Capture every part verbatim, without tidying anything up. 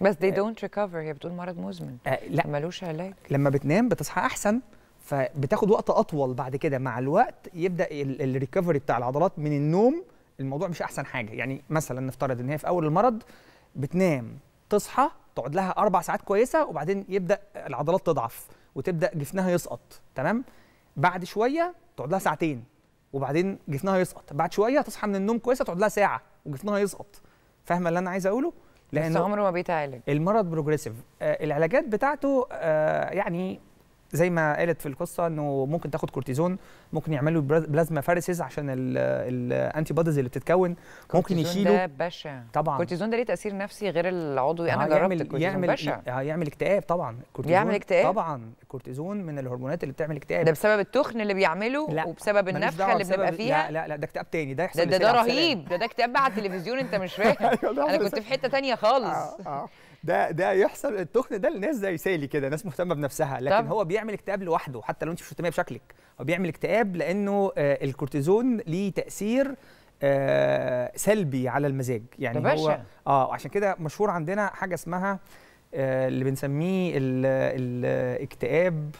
بس they don't recover، هي بتقول مرض مزمن. آه لا، ملوش علاج. لما بتنام بتصحى احسن، فبتاخد وقت اطول بعد كده. مع الوقت يبدا الريكفري بتاع العضلات من النوم. الموضوع مش احسن حاجه، يعني مثلا نفترض ان هي في اول المرض بتنام، تصحى، تقعد لها اربع ساعات كويسه، وبعدين يبدا العضلات تضعف وتبدا جفنها يسقط، تمام؟ بعد شويه تقعد لها ساعتين وبعدين جفنها يسقط، بعد شويه تصحى من النوم كويسه تقعد لها ساعه وجفنها يسقط. فاهمه اللي انا عايز اقوله؟ لان عمره ما بيتعالج. المرض بروجريسيف، آه العلاجات بتاعته آه يعني زي ما قالت في القصه انه ممكن تاخد كورتيزون، ممكن يعملوا بلازما فارسيس عشان الانتيبوديز اللي بتتكون، ممكن يشيلوا. ده بشع طبعا. الكورتيزون ده ليه تاثير نفسي غير العضوي؟ انا جربت الكورتيزون، يعمل بشع، يعمل اكتئاب طبعا. يعمل اكتئاب طبعا. الكورتيزون من الهرمونات اللي بتعمل اكتئاب. ده بسبب التخن اللي بيعمله؟ لا، وبسبب النفخه اللي بنبقى فيها. لا لا لا، ده اكتئاب تاني، ده يحصل. ده ده رهيب، ده ده اكتئاب بقى على التلفزيون، انت مش فاهم. انا كنت في حته ثانيه خالص. ده ده يحصل التخن ده لناس زي سالي كده، ناس مهتمه بنفسها، لكن هو بيعمل اكتئاب لوحده حتى لو انت مش مهتميه بشكلك. هو بيعمل اكتئاب لانه آه الكورتيزون ليه تاثير آه سلبي على المزاج، يعني ده هو اه عشان كده مشهور عندنا حاجه اسمها آه اللي بنسميه الاكتئاب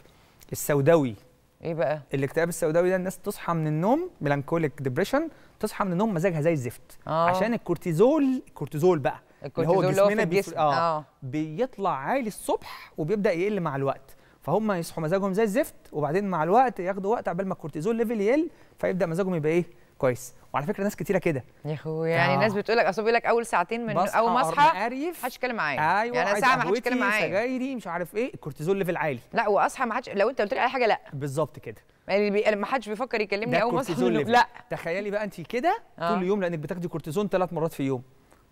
السوداوي. ايه بقى؟ الاكتئاب السوداوي ده الناس تصحى من النوم، ميلانكوليك ديبريشن، تصحى من النوم مزاجها زي الزفت. آه. عشان الكورتيزول، الكورتيزول بقى الكورتيزول هو جسمنا بيف... آه. آه. بيطلع عالي الصبح وبيبدا يقل مع الوقت، فهم يصحوا مزاجهم زي الزفت، وبعدين مع الوقت ياخدوا وقت عقبال ما الكورتيزول ليفل يقل، فيبدا مزاجهم يبقى ايه؟ كويس. وعلى فكره ناس كتيره كده يا اخويا، يعني الناس آه. بتقول لك اصل بيقول لك اول ساعتين من اول ما اصحى ما حدش يتكلم معايا. ايوه، يعني ساعه ما حدش يتكلم معايا، سجايري، مش عارف ايه، الكورتيزول ليفل عالي. لا، واصحى ما حدش، لو انت قلت لي على حاجه لا. بالظبط كده، يعني ما حدش بيفكر يكلمني اول ما اصحى. لا، تخيلي بقى انت كده آه. طول اليوم، لانك بتاخدي كورتيزون ثلاث مرات في اليوم،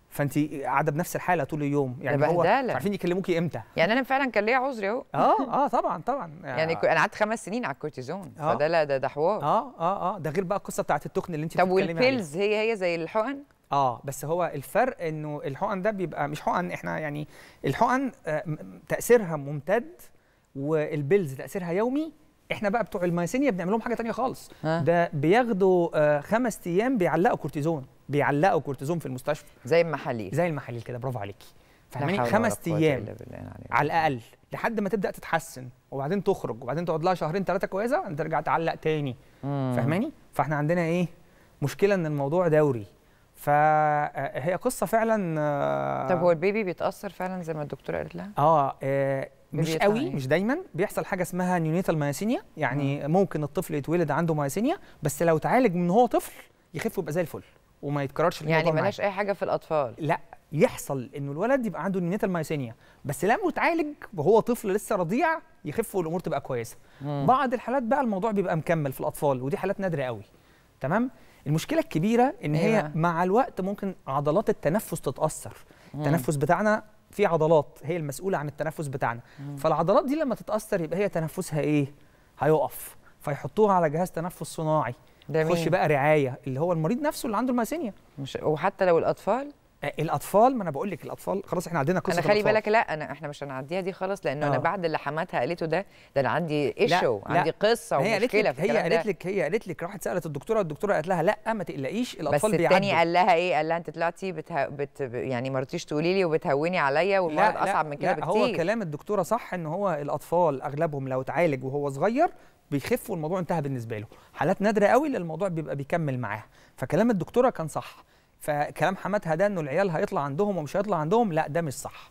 فانت قاعده بنفس الحاله طول اليوم، يعني هو مش عارفين يكلموكي امتى. يعني انا فعلا كان ليا عذري اهو. اه اه طبعا طبعا. يعني انا قعدت خمس سنين على الكورتيزون، آه فده لا، ده ده حوار. اه اه اه ده غير بقى القصه بتاعت التخن اللي انت بتتكلمي عليها. طب والبيلز هي هي زي الحقن؟ اه بس هو الفرق انه الحقن ده بيبقى مش حقن، احنا يعني الحقن آه تاثيرها ممتد، والبيلز تاثيرها يومي. احنا بقى بتوع المياسينيا بنعمل لهم حاجه ثانيه خالص. آه. ده بياخدوا آه خمس ايام بيعلقوا كورتيزون، بيعلقوا كورتيزون في المستشفى زي المحاليل، زي المحاليل كده. برافو عليكي، فاهمين؟ خمس ايام على الاقل لحد ما تبدا تتحسن، وبعدين تخرج، وبعدين تقعد لها شهرين ثلاثه كويسه، وبعدين ترجع تعلق تاني. فاهماني؟ فاحنا عندنا ايه؟ مشكله ان الموضوع دوري، فهي قصه فعلا. طب هو البيبي بيتاثر فعلا زي ما الدكتوره قالت لها؟ اه, آه مش قوي، مش دايما بيحصل. حاجه اسمها نيونيتال ماياسينيا، يعني مم. ممكن الطفل يتولد عنده ماياسينيا، بس لو تعالج من هو طفل يخف ويبقى زي الفل وما يتكررش الموضوع. يعني ملاش اي حاجه في الاطفال؟ لا، يحصل انه الولد يبقى عنده نيونيتال ماياسينيا، بس لما يتعالج وهو طفل لسه رضيع يخف والامور تبقى كويسه. مم. بعض الحالات بقى الموضوع بيبقى مكمل في الاطفال، ودي حالات نادره قوي. تمام. المشكله الكبيره ان هي إيه؟ مع الوقت ممكن عضلات التنفس تتاثر. مم. التنفس بتاعنا في عضلات هي المسؤوله عن التنفس بتاعنا. مم. فالعضلات دي لما تتاثر يبقى هي تنفسها ايه؟ هيقف، فيحطوها على جهاز تنفس صناعي. يخش بقى رعايه اللي هو المريض نفسه اللي عنده المياسينيا. مش وحتى لو الاطفال؟ الاطفال، ما انا بقول لك الاطفال خلاص، احنا عندنا قصه انا خلي الأطفال. بالك، لا انا احنا مش هنعديها دي خلاص، لانه أوه. انا بعد اللي حماتها قالته ده، ده انا عندي ايشو، عندي قصه ومشكله في الكلام ده. هي قالت لك، هي قالت لك راحت سالت الدكتوره، والدكتوره قالت لها لا ما تقلقيش الاطفال بيعدوا. بس الثاني قال لها ايه؟ قال لها انت طلعتي بته... بت... يعني ما رضيتيش تقولي لي وبتهوني عليا، والمرض اصعب من كده بكتير. هو كلام الدكتوره صح، ان هو الاطفال اغلبهم لو اتعالج وهو صغير بيخف والموضوع انتهى بالنسبه له. حالات نادره قوي اللي الموضوع بيبقى بيكمل معاها، فكلام الدكتوره كان صح. فكلام حماتها ده انه العيال هيطلع عندهم ومش هيطلع عندهم، لا ده مش صح.